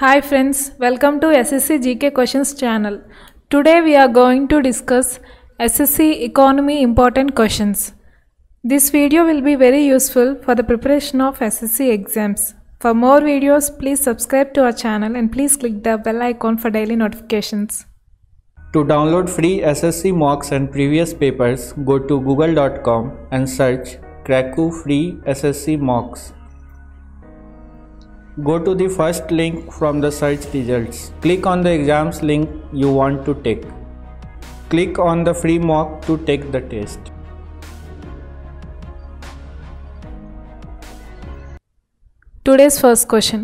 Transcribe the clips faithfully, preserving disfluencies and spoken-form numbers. Hi friends, welcome to S S C G K Questions channel. Today we are going to discuss S S C Economy Important Questions. This video will be very useful for the preparation of S S C exams. For more videos, please subscribe to our channel and please click the bell icon for daily notifications. To download free S S C mocks and previous papers, go to google dot com and search Cracku free S S C mocks. Go to the first link from the search results. Click on the exams link you want to take. Click on the free mock to take the test. Today's first question.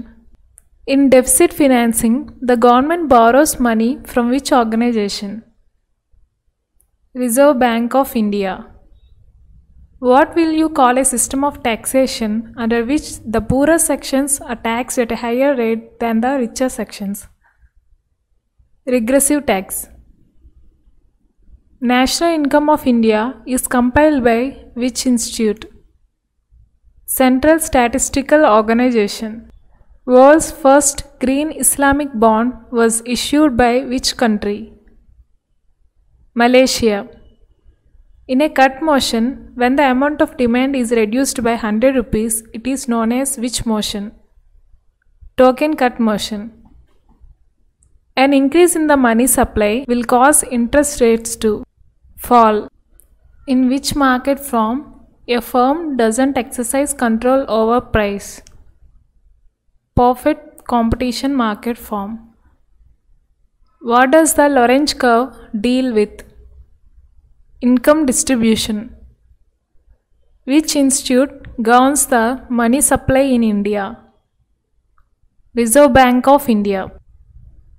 In deficit financing, the government borrows money from which organization? Reserve Bank of India. What will you call a system of taxation under which the poorer sections are taxed at a higher rate than the richer sections? Regressive tax. National income of India is compiled by which institute? Central Statistical Organization. World's first green Islamic bond was issued by which country? Malaysia. In a cut motion, when the amount of demand is reduced by one hundred rupees, it is known as which motion? Token cut motion. An increase in the money supply will cause interest rates to fall. In which market form a firm doesn't exercise control over price? Perfect competition market form. What does the Lorenz curve deal with? Income distribution. Which institute governs the money supply in India? Reserve Bank of India.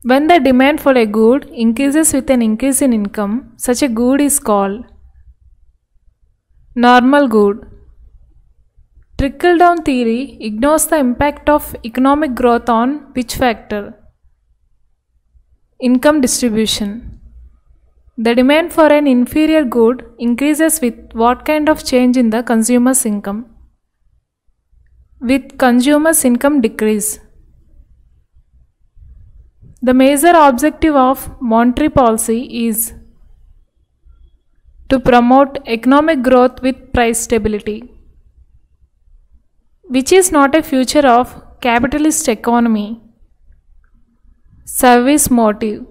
When the demand for a good increases with an increase in income, such a good is called normal good. Trickle-down theory ignores the impact of economic growth on which factor? Income distribution. The demand for an inferior good increases with what kind of change in the consumer's income? With consumer's income decrease. The major objective of monetary policy is to promote economic growth with price stability. Which is not a feature of capitalist economy? Service motive.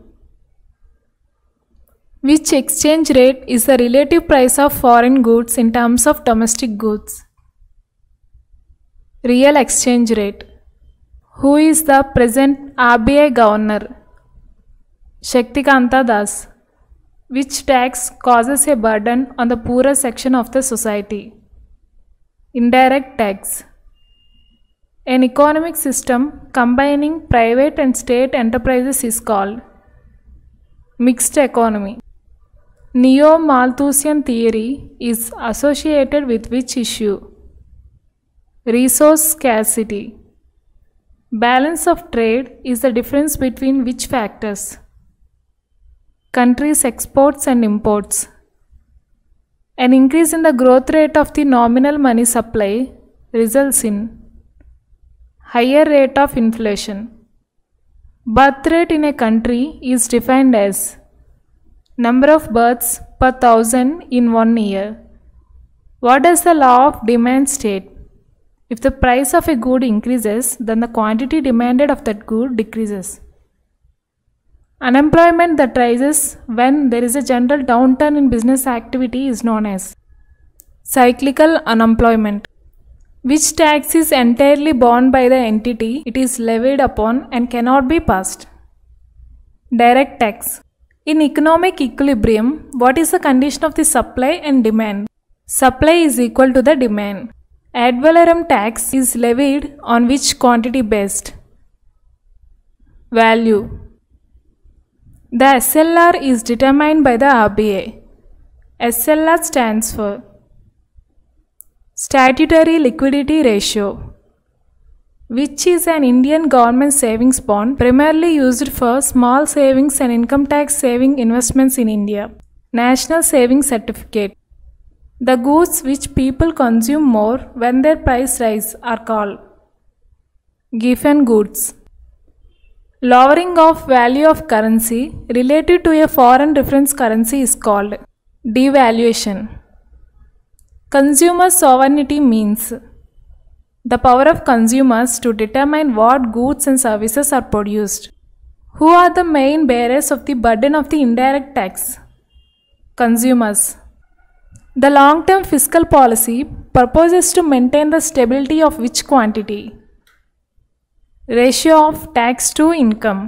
Which exchange rate is the relative price of foreign goods in terms of domestic goods? Real exchange rate. Who is the present R B I governor? Shaktikanta Das. Which tax causes a burden on the poorer section of the society? Indirect tax. An economic system combining private and state enterprises is called mixed economy. Neo-Malthusian theory is associated with which issue? Resource scarcity. Balance of trade is the difference between which factors? Countries' exports and imports. An increase in the growth rate of the nominal money supply results in higher rate of inflation. Birth rate in a country is defined as number of births per thousand in one year. What does the law of demand state? If the price of a good increases, then the quantity demanded of that good decreases. Unemployment that rises when there is a general downturn in business activity is known as cyclical unemployment. Which tax is entirely borne by the entity it is levied upon and cannot be passed? Direct tax. In economic equilibrium, what is the condition of the supply and demand? Supply is equal to the demand. Ad valorem tax is levied on which quantity based? Value. The S L R is determined by the R B I. S L R stands for Statutory Liquidity Ratio. Which is an Indian government savings bond primarily used for small savings and income tax saving investments in India? National Savings Certificate. The goods which people consume more when their price rise are called Giffen Goods. Lowering of value of currency related to a foreign reference currency is called devaluation. Consumer sovereignty means the power of consumers to determine what goods and services are produced. Who are the main bearers of the burden of the indirect tax? Consumers. The long-term fiscal policy proposes to maintain the stability of which quantity? Ratio of tax to income.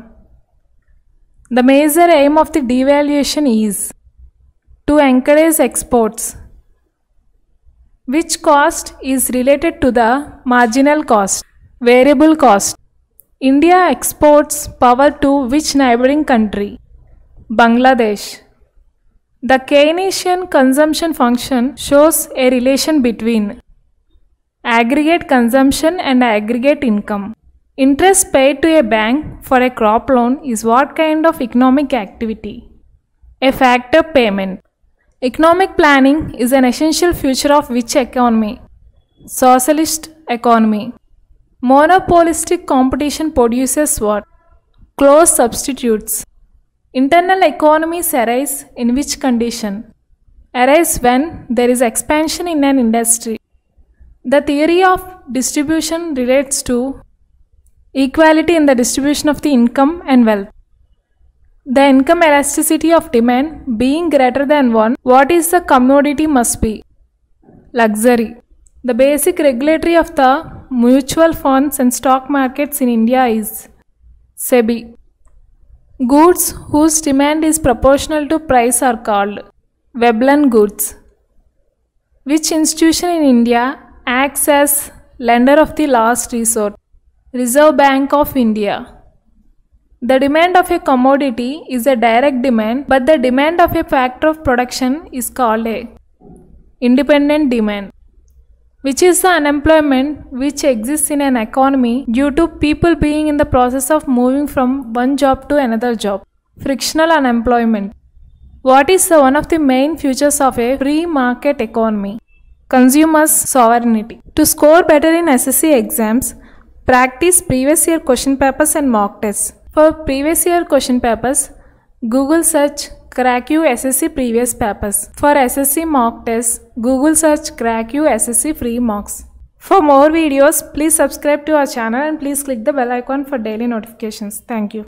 The major aim of the devaluation is to encourage exports. Which cost is related to the marginal cost? Variable cost. India exports power to which neighboring country? Bangladesh. The Keynesian consumption function shows a relation between aggregate consumption and aggregate income. Interest paid to a bank for a crop loan is what kind of economic activity? A factor payment. Economic planning is an essential feature of which economy? Socialist economy. Monopolistic competition produces what? Close substitutes. Internal economies arise in which condition? Arise when there is expansion in an industry. The theory of distribution relates to equality in the distribution of the income and wealth. The income elasticity of demand being greater than one, what is the commodity must be? Luxury. The basic regulatory of the mutual funds and stock markets in India is SEBI. Goods whose demand is proportional to price are called Veblen goods. Which institution in India acts as lender of the last resort? Reserve Bank of India. The demand of a commodity is a direct demand, but the demand of a factor of production is called a independent demand. Which is the unemployment which exists in an economy due to people being in the process of moving from one job to another job? Frictional unemployment. What is the one of the main features of a free market economy? Consumer sovereignty. To score better in S S C exams, practice previous year question papers and mock tests. For previous year question papers, Google search Cracku S S C previous papers. For S S C mock tests, Google search Cracku S S C free mocks. For more videos, please subscribe to our channel and please click the bell icon for daily notifications. Thank you.